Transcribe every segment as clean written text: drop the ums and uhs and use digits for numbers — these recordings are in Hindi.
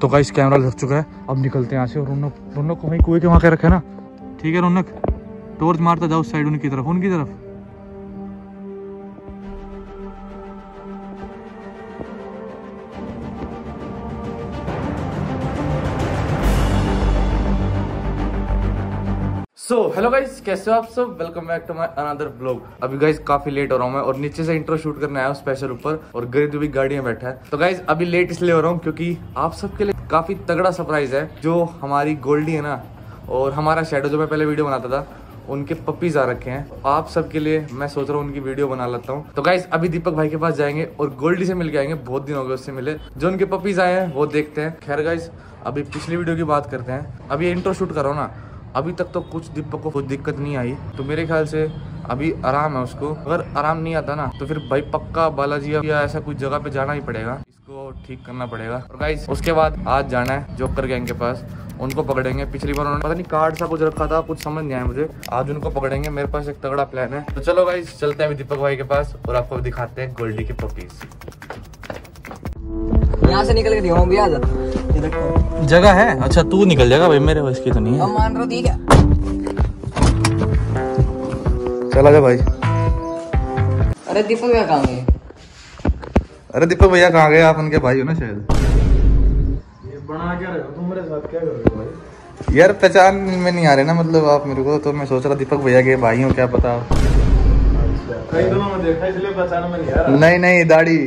तो गाइस कैमरा लग चुका है, अब निकलते हैं यहाँ से। और रौनक को वहीं कुएं के वहाँ के रखा है ना, ठीक है रौनक, टॉर्च मारता जाओ उस साइड, उनकी तरफ। सो हेलो गाइज, कैसे हो आप सब, welcome back to my another blog. अभी गाइज काफी लेट हो रहा हूँ मैं, और नीचे से इंट्रो शूट करने आया हूँ स्पेशल ऊपर, और गरीब भी गाड़ी में बैठा है। तो गाइज अभी लेट इसलिए हो रहा हूँ क्योंकि आप सबके लिए काफी तगड़ा सरप्राइज है। जो हमारी गोल्डी है ना और हमारा शेडो, जो मैं पहले वीडियो बनाता था, उनके पपीज आ रखे हैं। आप सबके लिए मैं सोच रहा हूँ उनकी वीडियो बना लेता हूँ। तो गाइज अभी दीपक भाई के पास जाएंगे और गोल्डी से मिल के आएंगे, बहुत दिन हो गए उससे मिले। जो उनके पपीज आए हैं वो देखते हैं। खैर गाइज अभी पिछली वीडियो की बात करते हैं। अभी इंट्रो शूट करो ना, अभी तक तो कुछ दीपक को कुछ दिक्कत नहीं आई, तो मेरे ख्याल से अभी आराम है उसको। अगर आराम नहीं आता ना तो फिर भाई पक्का बालाजी या ऐसा कुछ जगह पे जाना ही पड़ेगा, इसको ठीक करना पड़ेगा। और गाइस उसके बाद आज जाना है जोकर गैंग के पास, उनको पकड़ेंगे। पिछली बार उन्होंने पता नहीं कार्ड सा कुछ रखा था, कुछ समझ नहीं आया मुझे, आज उनको पकड़ेंगे। मेरे पास एक तगड़ा प्लान है। तो चलो गाइस चलते हैं अभी दीपक भाई के पास और आपको दिखाते हैं गोल्डी के पपीज। यहाँ से निकल के जगह है, अच्छा तू निकल जाएगा भाई, मेरे वश की तो नहीं है। मान रहा ठीक है, चला जा भाई। अरे दीपक भैया कहाँ गए? अरे दीपक भैया कहाँ गए? आप उनके भाई हो ना शायद। ये बना क्या रहे हो तुम, मेरे साथ क्या कर रहे हो भाई? यार पहचान में नहीं आ रहे ना मतलब आप मेरे को, तो मैं सोच रहा दीपक भैया के भाई हो क्या पता। कई दिनों में देखा इसलिए पहचान में नहीं आ रहा। नहीं नहीं दाढ़ी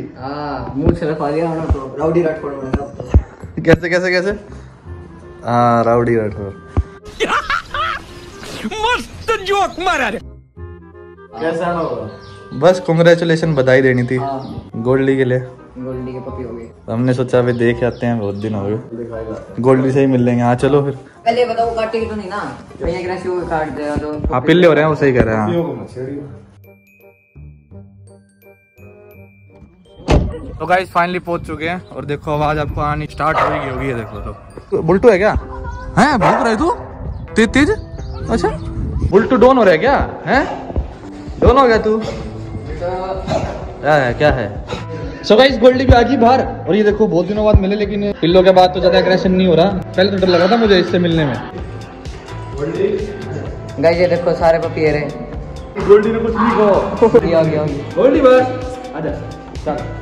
मुंह सिर्फ आ गया तो राउडी राठौड़ में। कैसे कैसे कैसे? हाँ राउडी राठौर, मस्त जोक मारा रे। कैसा हो? बस कांग्रेचुलेशन, बधाई देनी थी गोल्डी के लिए, गोल्डी के पपी हो गए। हमने सोचा अभी देख आते हैं, बहुत दिन हो गए, गोल्डी से ही मिल लेंगे। हाँ चलो फिर पहले बताओ काटे तो नहीं ना, भैया ग्रेसी को काट दे तो हाँ पिल्ले हो रहे हैं, वो सही कह रहे हैं। तो गाइस फाइनली पहुंच चुके हैं और देखो आवाज आपको आनी स्टार्ट हो गई होगी, ये देखो। तो बुल्टू है क्या? हैं भूख रहे तू तेज तेज? अच्छा बुल्टू डोन हो रहा है क्या? हैं डोन हो गया तू? क्या है? सो गाइस गोल्डी भी आ गई बाहर, और ये देखो बहुत दिनों बाद मिले, लेकिन पिल्लो के बाद तो ज्यादा एग्रेशन नहीं हो रहा। पहले तो डर लगा था मुझे इससे मिलने में। गाइस ये देखो सारे पपी रहे, गोल्डी ने कुछ नहीं कहा। गोल्डी बस आ जा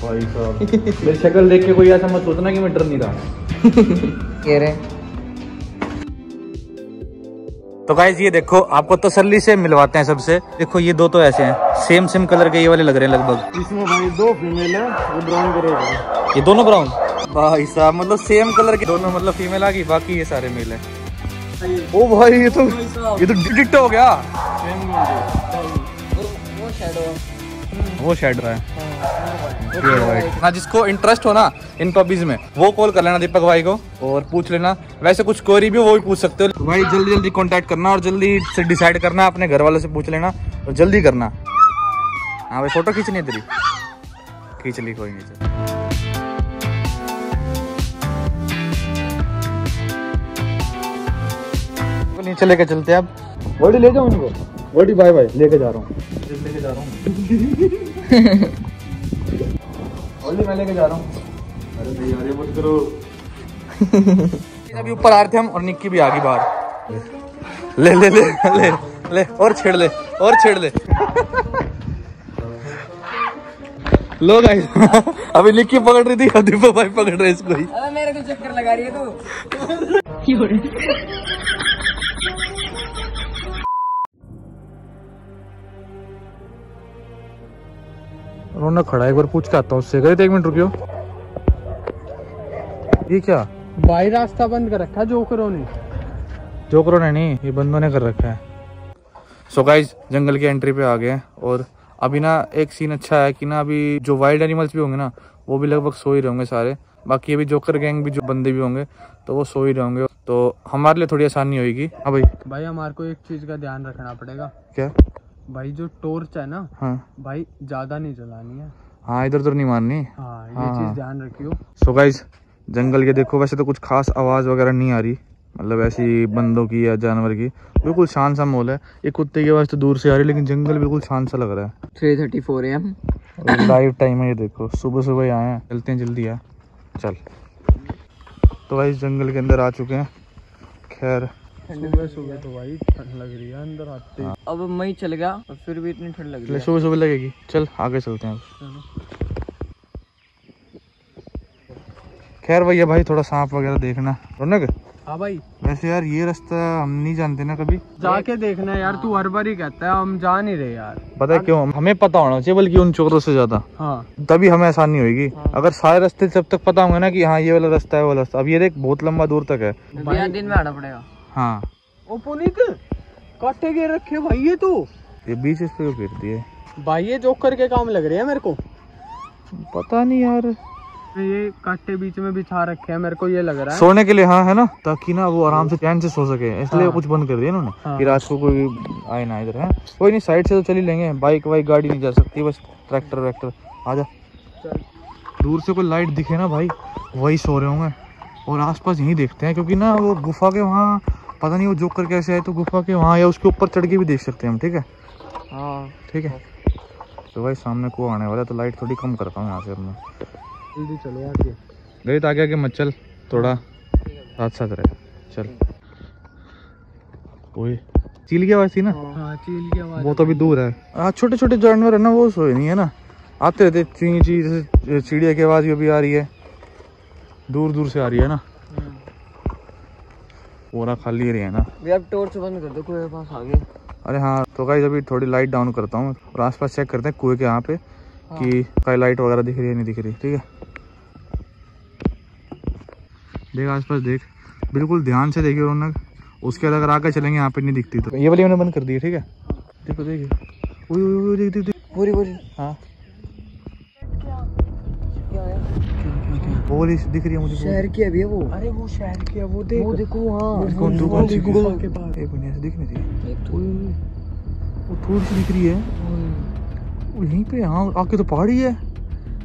भाई साहब। मेरी शक्ल देख के कोई ऐसा मत सोचना कि मैं डर नहीं रहा। तो गाइस ये देखो आपको तसल्ली से मिलवाते हैं सबसे। देखो ये दो तो ऐसे हैं सेम कलर के, ये वाले लग रहे हैं लगभग। इसमें भाई दो फीमेल है, वो ब्राउन कलर, ये दोनों ब्राउन। भाई साहब मतलब सेम कलर के दोनों, मतलब फीमेल आ गई, बाकी ये सारे मेल है। ओ भाई ये तो डिटो हो गया, वो शेड रहा है ना। जिसको इंटरेस्ट हो ना इन पपीज में वो कॉल कर लेना दीपक भाई को और पूछ लेना। वैसे कुछ क्वेरी भी वो भी पूछ सकते हो भाई। जल्दी जल्दी कांटेक्ट करना और जल्दी से डिसाइड करना, अपने घर वालों से पूछ लेना और जल्दी करना। हाँ भाई फोटो खींचनी है तेरी, खींच ली कोई नहीं। नीचे लेके चलते हैं आप, बॉडी ले जाओ इनको। बॉडी बाय बाय, लेके जा रहा हूँ, मैं लेके जा रहा हूँ। अरे नहीं यार ये मत करो। अभी ऊपर आ रहे थे हम और निक्की भी आ गई बाहर। ले ले ले ले ले और छेड़ ले और छेड़ ले। लो गाइस अभी निक्की पकड़ रही थी, दीपक भाई पकड़ रहे इसको ही। अरे मेरे को चक्कर लगा रही है तो। रोना खड़ा, एक बार पूछ के आता हूँ उससे। गए थे, एक मिनट रुकियो। ये क्या भाई रास्ता बंद कर रखा है जोकरों ने नहीं, ये बंदों ने कर रखा है। सो गाइस जंगल की एंट्री पे आ गए हैं, और अभी ना एक सीन अच्छा है कि ना अभी जो वाइल्ड एनिमल्स भी होंगे ना वो भी लगभग सो ही रहेंगे सारे। बाकी अभी जोकर गैंग भी जो बंदे भी होंगे तो वो सो ही रहेंगे, तो हमारे लिए थोड़ी आसानी होगी। हाँ भाई हमारे को एक चीज का ध्यान रखना पड़ेगा। क्या भाई? जो टॉर्च है ना, हाँ भाई ज्यादा नहीं जलानी है। हाँ इधर उधर नहीं मारनी। हाँ ये चीज ध्यान रखियो। सो गाइस जंगल के देखो, वैसे तो कुछ खास आवाज वगैरह नहीं आ रही, मतलब ऐसी बंदों की या जानवर की। बिल्कुल शांत सा माहौल है। एक कुत्ते की आवाज तो दूर से आ रही है, लेकिन जंगल बिल्कुल शांत सा लग रहा है। 3:34 है हम, लाइव टाइम है। ये देखो सुबह सुबह आए हैं, चलते हैं जल्दी यार, चल। तो भाई जंगल के अंदर आ चुके हैं। खैर सुबह सुबह तो भाई ठंड लग रही है अंदर आते ही। अब मई चल गया और फिर भी इतनी ठंड लग रही है। सुबह सुबह लगेगी। चल आगे चलते हैं। खैर भैया भाई थोड़ा सांप वगैरह देखना। रौनक हाँ भाई, वैसे यार ये रास्ता हम नहीं जानते ना, कभी जाके देखना है यार। तू हर बार ही कहता है, हम जा नहीं रहे यार। पता है क्यों? हमें पता होना चाहिए बल्कि उन चोरों से ज्यादा। हाँ। तभी हमें आसानी होगी। हाँ। अगर सारे रास्ते जब तक पता होंगे ना कि हाँ ये वाला रास्ता है वो रास्ता। अब ये देख बहुत लंबा दूर तक है, दिन में आना पड़ेगा। हाँ वो पुनीत काटे के रखे भाई, ये तू ये बीच इस पे गिर दिए भाई। ये जोकर के काम लग रहे है मेरे को, पता नहीं यार। ये काटे बीच में बिछा रखे हैं, मेरे को ये लग रहा है सोने के लिए। हाँ है ना, ताकि ना वो आराम से चैन से सो सके, इसलिए हाँ। कुछ बंद कर दिया इन्होंने कि रात को कोई आए ना इधर। है कोई नहीं, साइड से तो चल ही लेंगे। बाइक वाइक गाड़ी नहीं जा सकती, बस ट्रैक्टर वैक्टर। आजा दूर से कोई लाइट दिखे ना भाई, वही सो रहे होंगे। और आस पास यही देखते हैं, क्योंकि ना वो गुफा के वहाँ पता नहीं वो जोकर कैसे आए, तो गुफा के वहाँ या उसके ऊपर चढ़ के भी देख सकते हैं हम। ठीक है हाँ ठीक है। तो भाई सामने को आने वाला, तो लाइट थोड़ी कम करता हूँ यहाँ से अपने। जल्दी चलो आगे, गई तो आगे आगे मत चल, थोड़ा साथ साथ रहे चल। ओए चील की आवाज थी ना। हाँ चील की आवाज, वो तो अभी दूर है। हाँ छोटे छोटे जानवर है ना, वो सोए नहीं है ना, आते रहते। चीं चीं जैसे चिड़िया की आवाज भी आ रही है, दूर दूर से आ रही है ना। पूरा खाली रही है ना। अब टॉर्च बंद कर दो, कुएं के पास आ गए। अरे हाँ तो गाइस अभी थोड़ी लाइट डाउन करता हूँ और आसपास चेक करते हैं कुएं के यहाँ पे कि कई लाइट वगैरह दिख रही है नहीं दिख रही। ठीक है देख आसपास देख, बिल्कुल ध्यान से देखिए रौनक। उसके बाद अगर आगे चलेंगे यहाँ पे नहीं दिखती तो ये वाली मैंने बंद कर दी है। ठीक है देखो देखिए पूरी पूरी। हाँ पुलिस दिख रही है मुझे, शहर की है भैया वो। अरे वो शहर की है वो, देखो थोड़ी सी दिख रही है यहीं पे। हाँ आके तो पहाड़ी है,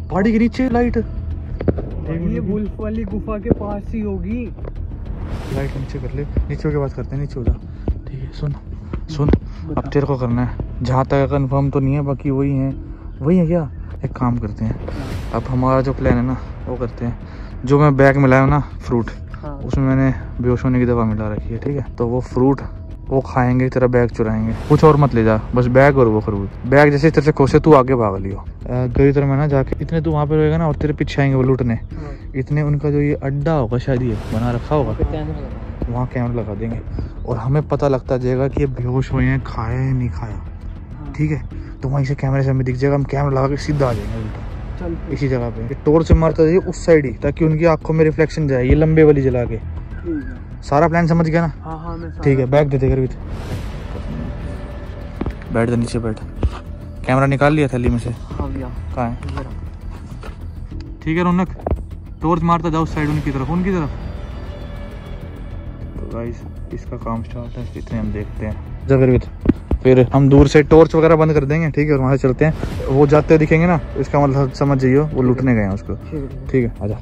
पहाड़ी के नीचे लाइट। ये वुल्फ वाली गुफा के पास ही होगी। लाइट नीचे कर ले, नीचे के पास करते हैं, नीचे उधर। ठीक है सुन सुन, अब तेरे को करना है, जहाँ तक कंफर्म तो नहीं है बाकी वही है क्या। एक काम करते हैं, अब हमारा जो प्लान है ना वो करते हैं। जो मैं बैग मिलाया ना फ्रूट, उसमें मैंने बेहोश होने की दवा मिला रखी है। ठीक है तो वो फ्रूट वो खाएंगे, तेरा बैग चुराएंगे, कुछ और मत ले जा, बस बैग और वो खरबूज। बैग जैसे तेरे से कोसे तू आगे भाग लियो गई तरह में ना जाके। इतने तू वहाँ पे रहेगा ना और तेरे पीछे आएंगे वो लूटने। इतने उनका जो ये अड्डा होगा शायद ये बना रखा होगा, वहाँ कैमरा लगा देंगे और हमें पता लगता जाएगा कि ये बेहोश हुए हैं, खाया है नहीं खाया। ठीक है तो वहीं से कैमरे से हमें दिख जाएगा, हम कैमरा लगा के सीधा आ जाएंगे उल्टा इसी जगह पे। टोर से मारता जाइए उस साइड ही, ताकि उनकी आँखों में रिफ्लेक्शन जाए ये लंबे वाली जला के। सारा प्लान समझ गया ना। हाँ हाँ मैं ठीक है, बैग दे देगा रोहित, बैठ जा नीचे बैठ। कैमरा निकाल लिया थैली में से। हाँ भैया कहाँ है? ठीक है रौनक टॉर्च मारता जाओ उस साइड उनकी तरफ। तो गाइस इसका काम स्टार्ट है, इतने हम देखते हैं जब रोहित, फिर हम दूर से टॉर्च वगैरह बंद कर देंगे। ठीक है और वहाँ से चलते हैं। वो जाते दिखेंगे ना, इसका मतलब समझ जाइए वो लूटने गए हैं उसको। ठीक है आजा।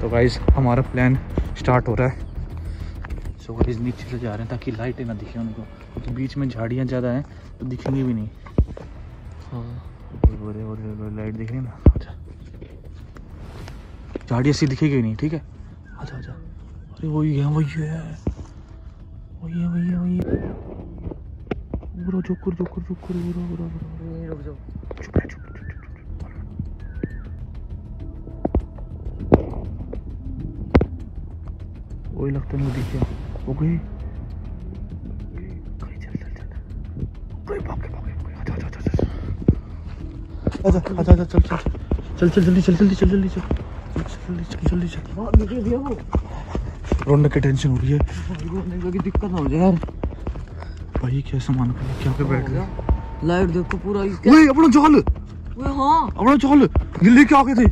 तो गाइस हमारा प्लान स्टार्ट हो रहा है। सो गाइस नीचे से जा रहे हैं ताकि लाइटें ना दिखे उनको, क्योंकि बीच में झाड़ियाँ ज़्यादा हैं तो दिखेंगी भी नहीं। हाँ लाइट दिख रही है ना। अच्छा झाड़ियाँ सी दिखेगी नहीं। ठीक है अच्छा अच्छा, अरे वही है जोकर। कोई लगता नहीं दिखे। वो गई रोने की टेंशन हो रही है दिक्कत ना हो जाए यार। भाई क्या सामान क्या बैठ गया। लाइट देखो पूरा अपना जाल, अपना जाल ये लेके आ गए थे।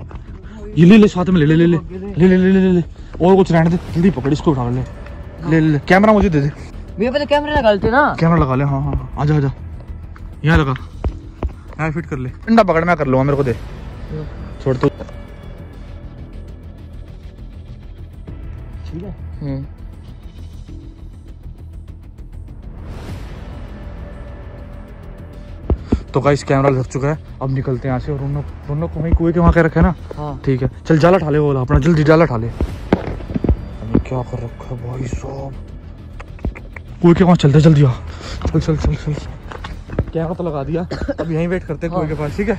ये ले ले साथ में, ले और कुछ रहने दे, जल्दी पकड़ इसको उठा ले। ले कैमरा मुझे दे दे भैया, पहले कैमरा लगा लेते ना। कैमरा लगा ले हाँ हाँ। आजा यहाँ लगा, यहाँ फिट कर ले। डंडा पकड़ मैं कर लूँगा, मेरे को दे छोड़ तो। ठीक है तो गाइस कैमरा लग चुका है, अब निकलते हैं यहाँ से। और उन लोग वहीं कुएं के वहाँ के रखे है ना। ठीक है चल जाला ठाले वो अपना, जल्दी जाला ठाले। क्या कर रखा है भाई साहब। कोई के वहाँ चलते जल्दी आ, चल चल चल चल। कैमरा तो लगा दिया, अब यहीं वेट करते हैं कोई के पास, ठीक है।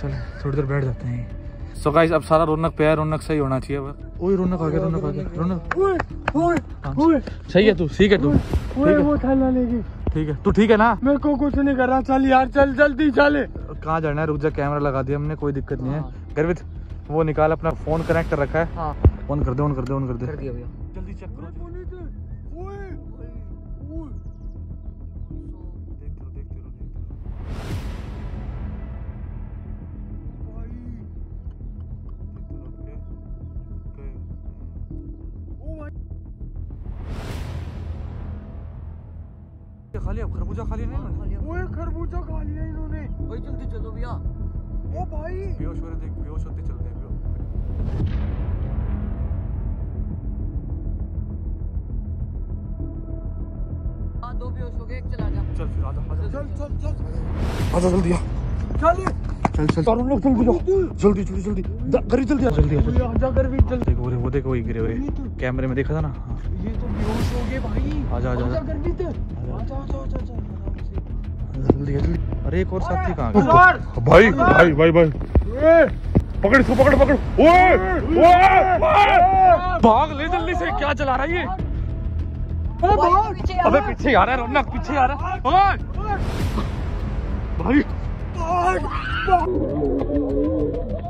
चल थोड़ी देर बैठ जाते हैं। So guys, अब सारा रौनक पे है, रौनक सही होना चाहिए बस। ओए रौनक आ गया, रौनक आ गया, रौनक। ओए सही है तू, ठीक है तू। ओए वो थैला लेगी। ठीक है तू, ठीक है ना। मेरे को कुछ नहीं कर रहा, चल यार चल जल्दी चले। कहाँ जाना है, रुक जा। कैमरा लगा दिया हमने, कोई दिक्कत नहीं है। गर्वित वो निकाल अपना फोन, कनेक्ट कर रखा है। हाँ ऑन कर दे, ऑन कर दे, ऑन कर दे। जल्दी चेक करो। खाली अब खरबूजा खा लिया नहीं, ओए खरबूजा खा लिया इन्होंने। भाई जल्दी चलो भैया, ओ भाई बेहोश हो रहे, देख बेहोश होते चलते हैं। हां दो बेहोश हो गए, एक चला गया। चल फिर आजा, चल चल चल आजा जल्दी आ, चल चल चल। और लोग जल्दी जाओ, जल्दी जल्दी जल्दी करी, जल्दी आ, जल्दी आ जा कर भी चल। देखो वो देखो ये गिरे, वो कैमरे में देखा था ना। हां ये तो बेहोश हो गए भाई, आजा आजा कर भी तो। अरे एक और साथी कहाँ गया? भाई भाई भाई भाई पकड़ इसको, पकड़ पकड़। ओए भाग ले जल्दी से, क्या चला रहा है ये? अबे पीछे आ रहा है रौनक, पीछे आ रहा है। ओए भाई